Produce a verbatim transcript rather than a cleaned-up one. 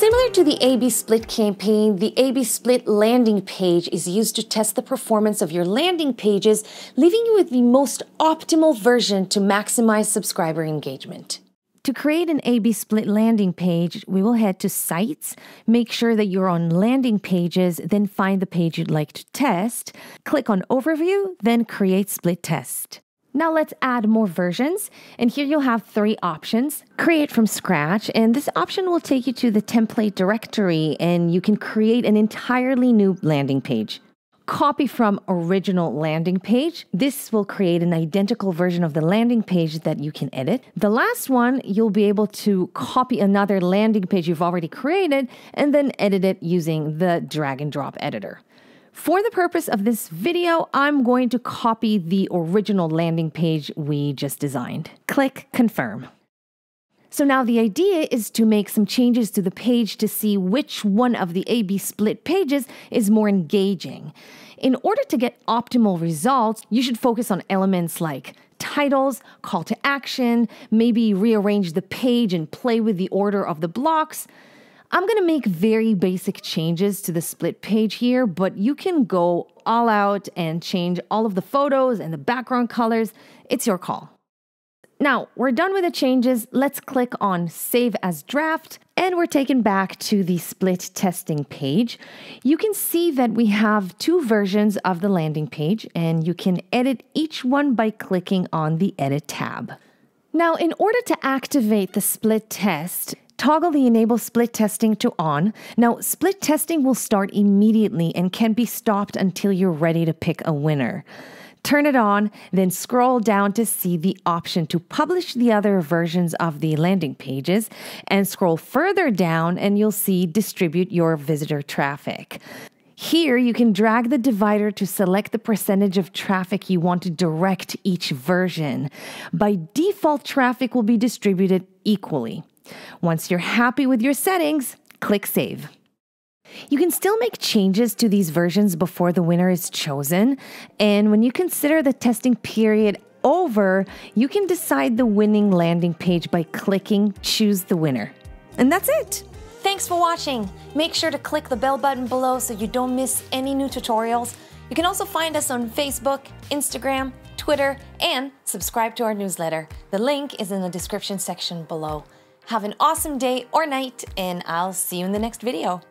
Similar to the A B Split campaign, the A B Split landing page is used to test the performance of your landing pages, leaving you with the most optimal version to maximize subscriber engagement. To create an A B Split landing page, we will head to Sites, make sure that you're on Landing Pages, then find the page you'd like to test, click on Overview, then Create Split Test. Now let's add more versions, and here you'll have three options. Create from scratch, and this option will take you to the template directory and you can create an entirely new landing page. Copy from original landing page. This will create an identical version of the landing page that you can edit. The last one, you'll be able to copy another landing page you've already created and then edit it using the drag and drop editor. For the purpose of this video, I'm going to copy the original landing page we just designed. Click Confirm. So now the idea is to make some changes to the page to see which one of the A B Split pages is more engaging. In order to get optimal results, you should focus on elements like titles, call to action, maybe rearrange the page and play with the order of the blocks. I'm going to make very basic changes to the split page here, but you can go all out and change all of the photos and the background colors. It's your call. Now, we're done with the changes. Let's click on Save as Draft, and we're taken back to the split testing page. You can see that we have two versions of the landing page, and you can edit each one by clicking on the Edit tab. Now, in order to activate the split test, toggle the Enable Split Testing to On. Now, split testing will start immediately and can be stopped until you're ready to pick a winner. Turn it on, then scroll down to see the option to publish the other versions of the landing pages, and scroll further down and you'll see Distribute Your Visitor Traffic. Here, you can drag the divider to select the percentage of traffic you want to direct each version. By default, traffic will be distributed equally. Once you're happy with your settings, click Save. You can still make changes to these versions before the winner is chosen, and when you consider the testing period over, you can decide the winning landing page by clicking Choose the Winner. And that's it! Thanks for watching! Make sure to click the bell button below so you don't miss any new tutorials. You can also find us on Facebook, Instagram, Twitter, and subscribe to our newsletter. The link is in the description section below. Have an awesome day or night, and I'll see you in the next video.